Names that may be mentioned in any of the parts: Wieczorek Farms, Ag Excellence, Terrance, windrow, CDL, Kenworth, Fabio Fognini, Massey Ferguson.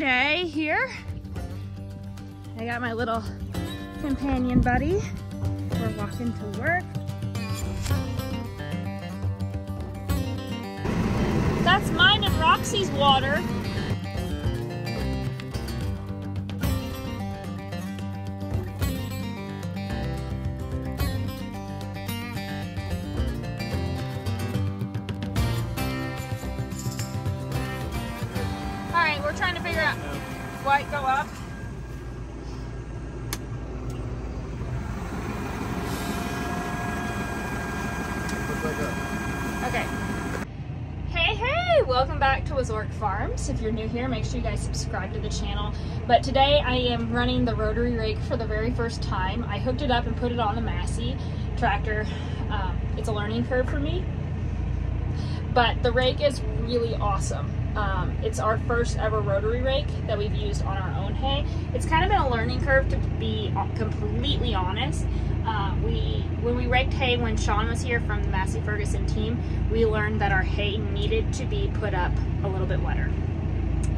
Friday here. I got my little companion buddy. We're walking to work. That's mine and Roxy's water. We're trying to figure out why go up. Okay. Hey, welcome back to Wieczorek Farms. If you're new here, make sure you guys subscribe to the channel. But today I am running the rotary rake for the very first time. I hooked it up and put it on the Massey tractor. It's a learning curve for me, but the rake is really awesome. It's our first ever rotary rake that we've used on our own hay. It's kind of been a learning curve, to be completely honest. When we raked hay when Sean was here from the Massey Ferguson team, we learned that our hay needed to be put up a little bit wetter.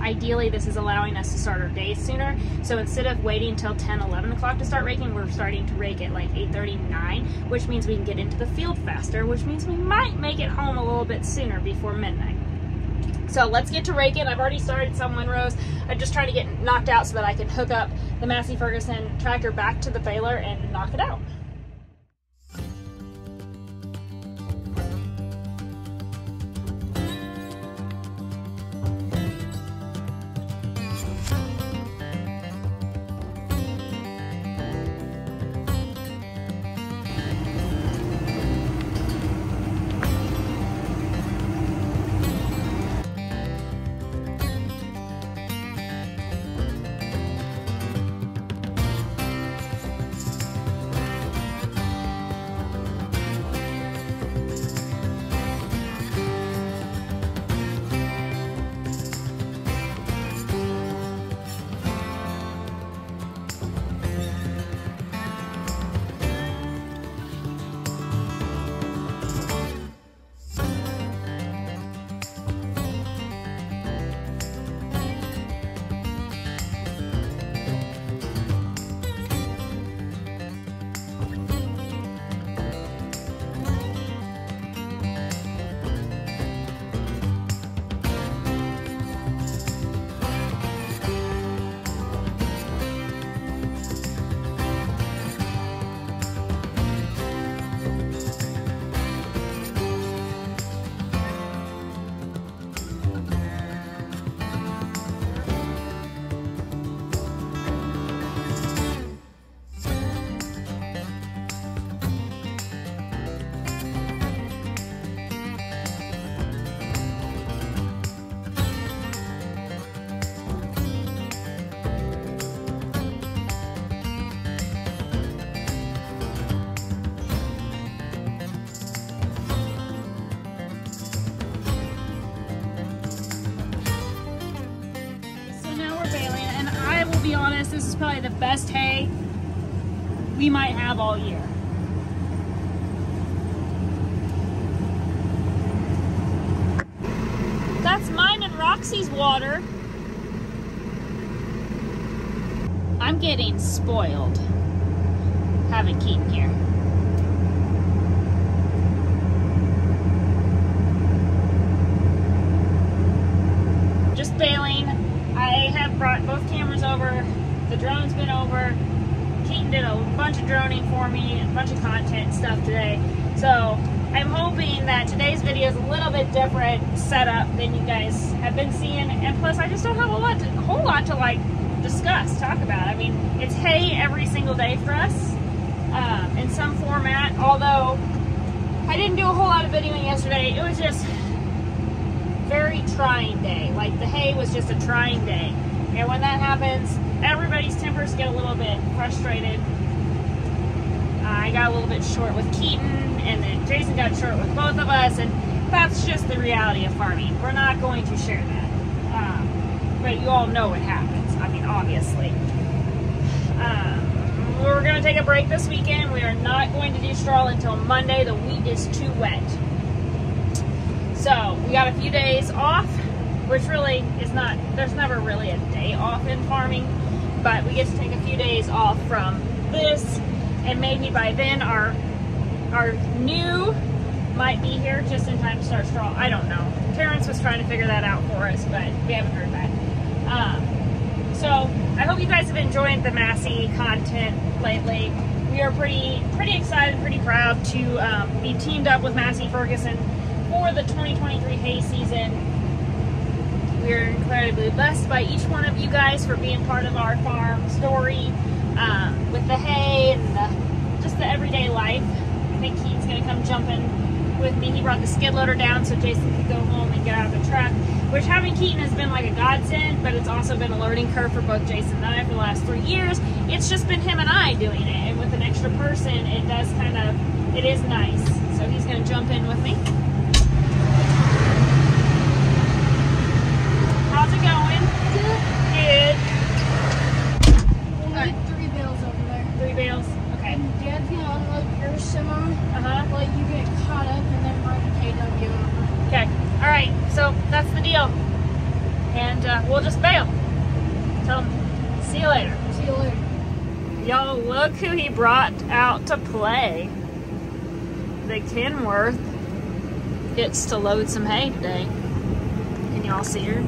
Ideally, this is allowing us to start our day sooner. So instead of waiting till 10, 11 o'clock to start raking, we're starting to rake at like 8:30, 9, which means we can get into the field faster, which means we might make it home a little bit sooner before midnight. So let's get to raking. I've already started some windrows. I'm just trying to get knocked out so that I can hook up the Massey Ferguson tractor back to the baler and knock it out. Honest, this is probably the best hay we might have all year. That's mine and Roxy's water. I'm getting spoiled having Keaton here. Just baling. I have brought both cameras over, the drone's been over, Keaton did a bunch of droning for me, a bunch of content stuff today. So I'm hoping that today's video is a little bit different setup than you guys have been seeing, and plus I just don't have a whole lot to like discuss, talk about. I mean, it's hay every single day for us in some format, although I didn't do a whole lot of videoing yesterday. It was just very trying day. Like, the hay was just a trying day, and when that happens, everybody's tempers get a little bit frustrated. I got a little bit short with Keaton, and then Jason got short with both of us, and that's just the reality of farming. We're not going to share that, but you all know what happens. I mean, obviously, we're going to take a break this weekend. We are not going to do straw until Monday. The wheat is too wet. So we got a few days off, which really is not, there's never really a day off in farming, but we get to take a few days off from this, and maybe by then our new might be here just in time to start straw. I don't know. Terrence was trying to figure that out for us, but we haven't heard back. So I hope you guys have enjoyed the Massey content lately. We are pretty excited, pretty proud to be teamed up with Massey Ferguson for the 2023 hay season. We are incredibly blessed by each one of you guys for being part of our farm story with the hay and just the everyday life. I think Keith's going to come jumping with me. He brought the skid loader down so Jason could go home and get out of the truck, which having Keaton has been like a godsend, but it's also been a learning curve for both Jason and I for the last 3 years. It's just been him and I doing it, and with an extra person, it does kind of, it is nice. So he's going to jump in with me. How's it going? Good. Good. All right. Three bales over there. Three bales? Okay. And Dad's going to unload your sim on. Uh-huh. Like you get caught up and then bring the KW over. Okay. All right, so that's the deal, and we'll just bail. Tell him, see you later. See you later. Y'all, look who he brought out to play. The Kenworth gets to load some hay today. Can y'all see her?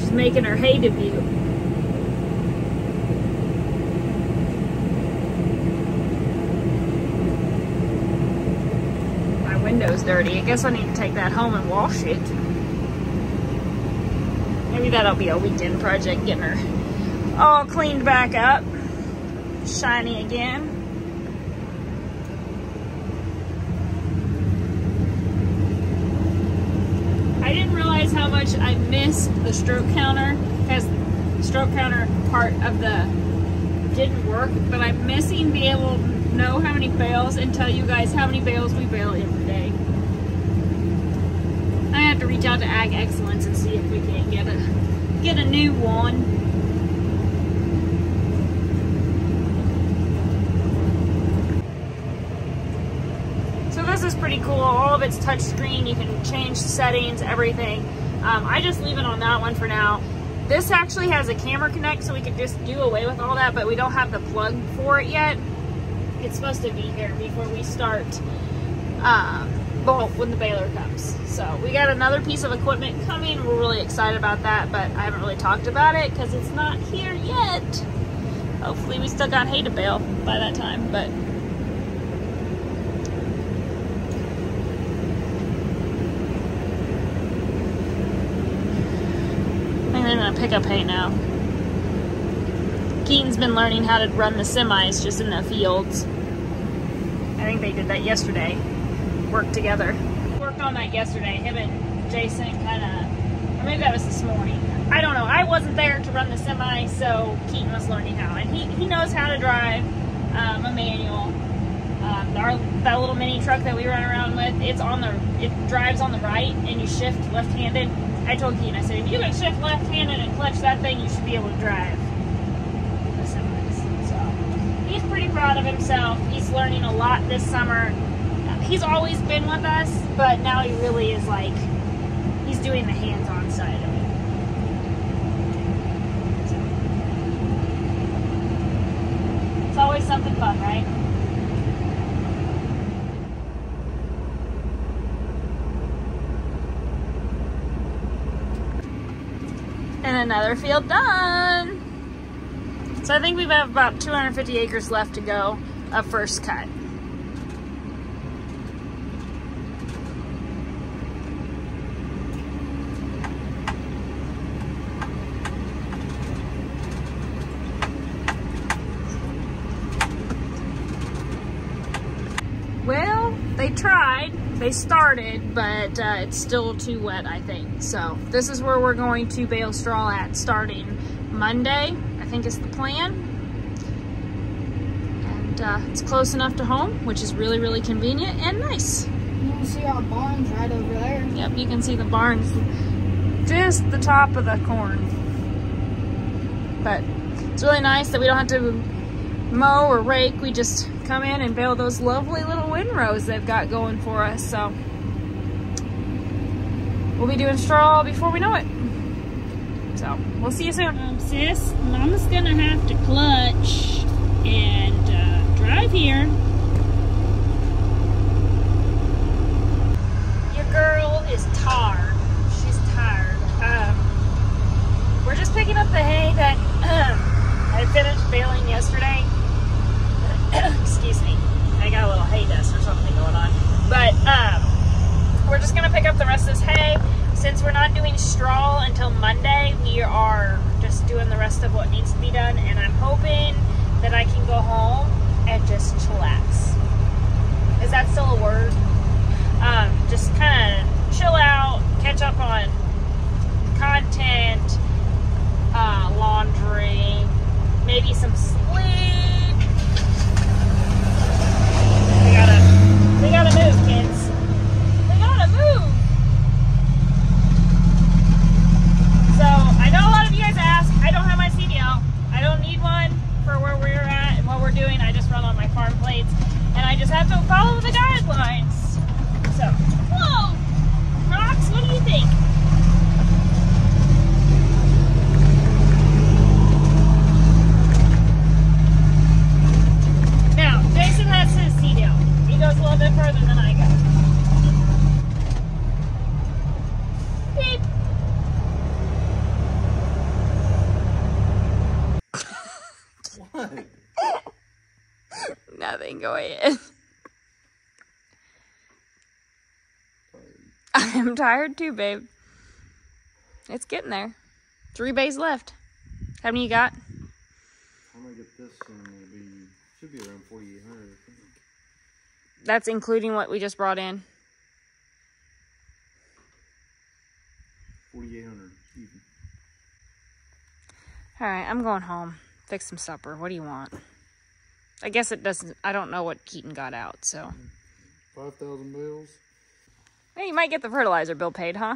She's making her hay debut. Window's dirty. I guess I need to take that home and wash it. Maybe that'll be a weekend project, getting her all cleaned back up. Shiny again. I didn't realize how much I missed the stroke counter, because the stroke counter part of the didn't work, but I'm missing being able to know how many bales and tell you guys how many bales we bale every day. I have to reach out to Ag Excellence and see if we can get a new one. So this is pretty cool. All of it's touchscreen. You can change the settings, everything. I just leave it on that one for now. This actually has a camera connect, so we could just do away with all that, but we don't have the plug for it yet. It's supposed to be here before we start, well, when the baler comes. So we got another piece of equipment coming. We're really excited about that, but I haven't really talked about it because it's not here yet. Hopefully we still got hay to bale by that time, but. Maybe I'm gonna pick up hay now. Keaton's been learning how to run the semis just in the fields. I think they did that yesterday. Worked together. Worked on that yesterday. Him and Jason kind of, or maybe that was this morning. I don't know. I wasn't there to run the semi, so Keaton was learning how. And he knows how to drive a manual. That little mini truck that we run around with, it drives on the right, and you shift left-handed. I told Keaton, I said, if you can shift left-handed and clutch that thing, you should be able to drive. He's pretty proud of himself. He's learning a lot this summer. He's always been with us, but now he really is like, he's doing the hands-on side of it. So, it's always something fun, right? And another field done. So I think we have about 250 acres left to go of first cut. Well, they tried, they started, but it's still too wet, I think. So this is where we're going to bale straw at starting Monday. I think is the plan, and it's close enough to home, which is really, really convenient and nice. You can see our barns right over there. Yep, you can see the barns, just the top of the corn. But it's really nice that we don't have to mow or rake. We just come in and bale those lovely little windrows they've got going for us. So we'll be doing straw before we know it. So we'll see you soon. Sis, Mama's gonna have to clutch and drive here. Your girl is tired. She's tired. We're just picking up the hay that I finished baling yesterday. Excuse me. I got a little hay dust or something going on. But we're just gonna pick up the rest of this hay. Since we're not doing straw until Monday, we are just doing the rest of what needs to be done, and I'm hoping that I can go home and just chillax. Is that still a word? Just kind of chill out, catch up on content, laundry, maybe some sleep. We gotta move, kids. We gotta move. So I know a lot of you guys ask. I don't have my CDL. I don't need one for where we're at and what we're doing. I just run on my farm plates, and I just have to follow the guidelines. So, whoa, rocks. What do you think? Now, Jason has his CDL. He goes a little bit further than I go. Beep. What? Nothing going in. I'm tired too, babe. It's getting there. 3 bays left. How many you got? I'm gonna get this and it should be around 4,800, I think. That's including what we just brought in. 4,800 even. All right, I'm going home. Fix some supper. What do you want? I guess it doesn't. I don't know what Keaton got out. So 5,000 bills. Hey, you might get the fertilizer bill paid, huh?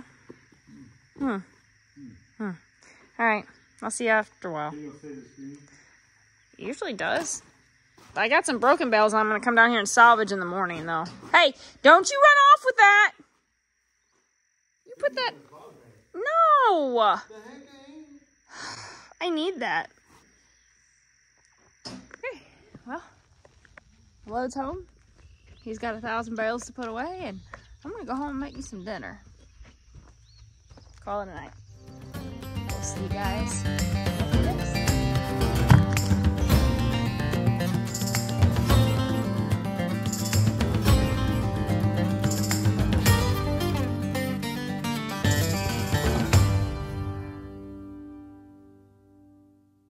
All right. I'll see you after a while. It usually does. I got some broken bells. I'm gonna come down here and salvage in the morning, though. Hey, don't you run off with that! You put that. No. I need that. Okay, well, Lode's home. He's got 1,000 bales to put away, and I'm gonna go home and make me some dinner. Call it a night. We'll see you guys.